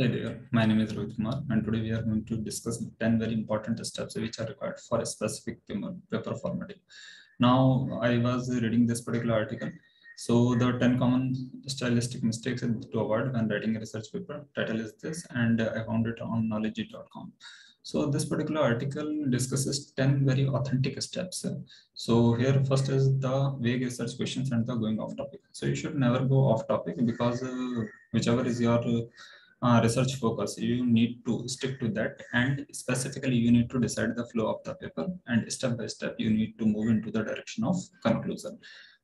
Hi there, my name is Rohit Kumar, and today we are going to discuss 10 very important steps which are required for a specific paper formatting. Now, I was reading this particular article. So, the 10 common stylistic mistakes to avoid when writing a research paper. Title is this, and I found it on knowledge.com. So, this particular article discusses 10 very authentic steps. So, here first is the vague research questions and the going off topic. So, you should never go off topic because whichever is your research focus, you need to stick to that, and specifically you need to decide the flow of the paper, and step by step you need to move into the direction of conclusion.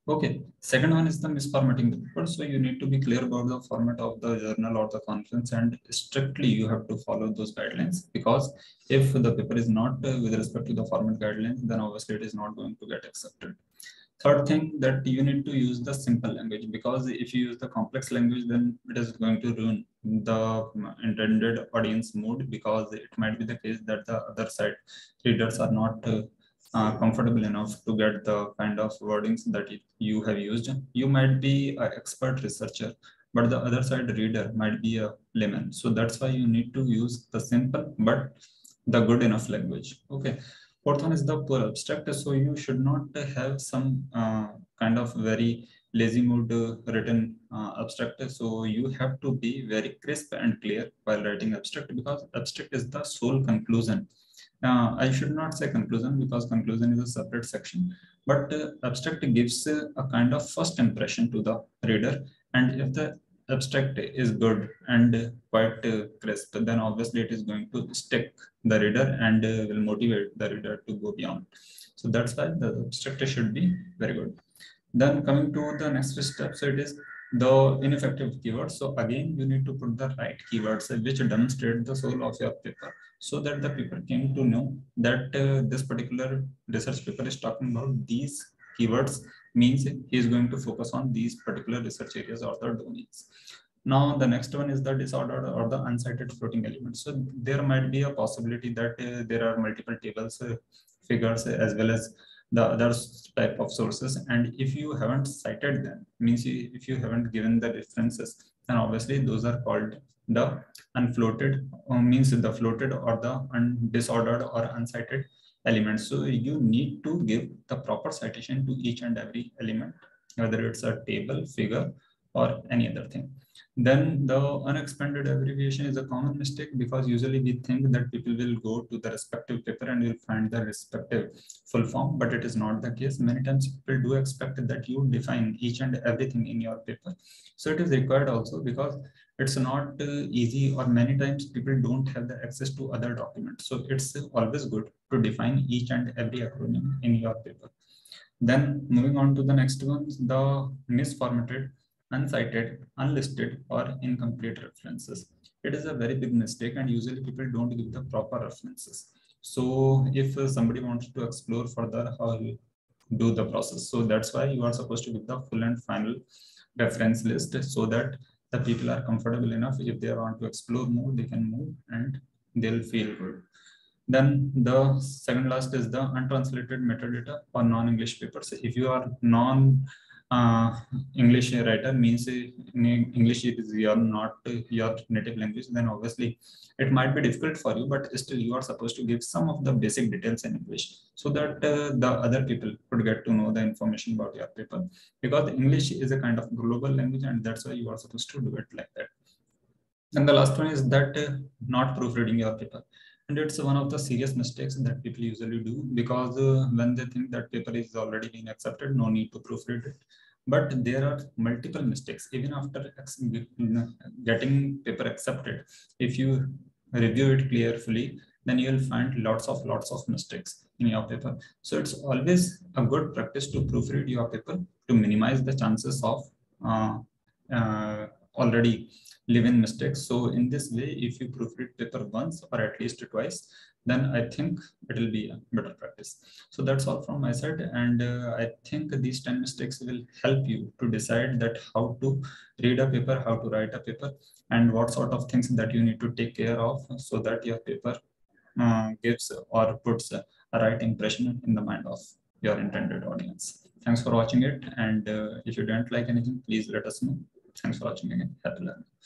Okay, second one is the misformatting the paper. So you need to be clear about the format of the journal or the conference, and strictly you have to follow those guidelines, because if the paper is not with respect to the format guidelines, then obviously it is not going to get accepted. Third thing, that you need to use the simple language, because if you use the complex language, then it is going to ruin the intended audience mood, because it might be the case that the other side readers are not comfortable enough to get the kind of wordings that you have used. You might be an expert researcher, but the other side reader might be a layman. So that's why you need to use the simple but the good enough language. Okay. Fourth one is the poor abstract. So you should not have some kind of very lazy mood written abstract. So you have to be very crisp and clear while writing abstract, because abstract is the sole conclusion. I should not say conclusion, because conclusion is a separate section, but abstract gives a kind of first impression to the reader. And if the abstract is good and quite crisp, then obviously it is going to stick the reader and will motivate the reader to go beyond. So that's why the abstract should be very good. Then coming to the next step, so it is the ineffective keywords. So again, you need to put the right keywords which demonstrate the soul of your paper, so that the people came to know that this particular research paper is talking about these keywords, means he is going to focus on these particular research areas or the domains. Now, the next one is the disordered or the unsighted floating elements. So there might be a possibility that there are multiple tables, figures, as well as the other type of sources. And if you haven't cited them, means if you haven't given the references, then obviously those are called the unfloated, means the floated or the disordered or unsighted elements. So you need to give the proper citation to each and every element, whether it's a table, figure, or any other thing. Then the unexpanded abbreviation is a common mistake, because usually we think that people will go to the respective paper and will find the respective full form, but it is not the case. Many times people do expect that you define each and everything in your paper. So it is required also, because it's not easy, or many times people don't have the access to other documents. So it's always good to define each and every acronym in your paper. Then moving on to the next one, the misformatted, unsighted, unlisted, or incomplete references. It is a very big mistake, and usually people don't give the proper references. So if somebody wants to explore further, how you do the process. So that's why you are supposed to give the full and final reference list, so that the people are comfortable enough. If they want to explore more, they can move and they'll feel good. Then the second last is the untranslated metadata or non-English papers. If you are non-English writer, means in English it is not your native language, then obviously it might be difficult for you, but still you are supposed to give some of the basic details in English, so that the other people could get to know the information about your paper, because English is a kind of global language, and that's why you are supposed to do it like that. And the last one is that not proofreading your paper. And it's one of the serious mistakes that people usually do, because when they think that paper is already being accepted, no need to proofread it. But there are multiple mistakes. Even after getting paper accepted, if you review it carefully, then you will find lots of mistakes in your paper. So it's always a good practice to proofread your paper, to minimize the chances of already live-in mistakes. So in this way, if you proofread paper once or at least twice, then I think it will be a better practice. So that's all from my side, and I think these 10 mistakes will help you to decide that how to read a paper, how to write a paper, and what sort of things that you need to take care of, so that your paper gives or puts a right impression in the mind of your intended audience. Thanks for watching it, and if you don't like anything, please let us know. Thanks for watching again. Happy learning.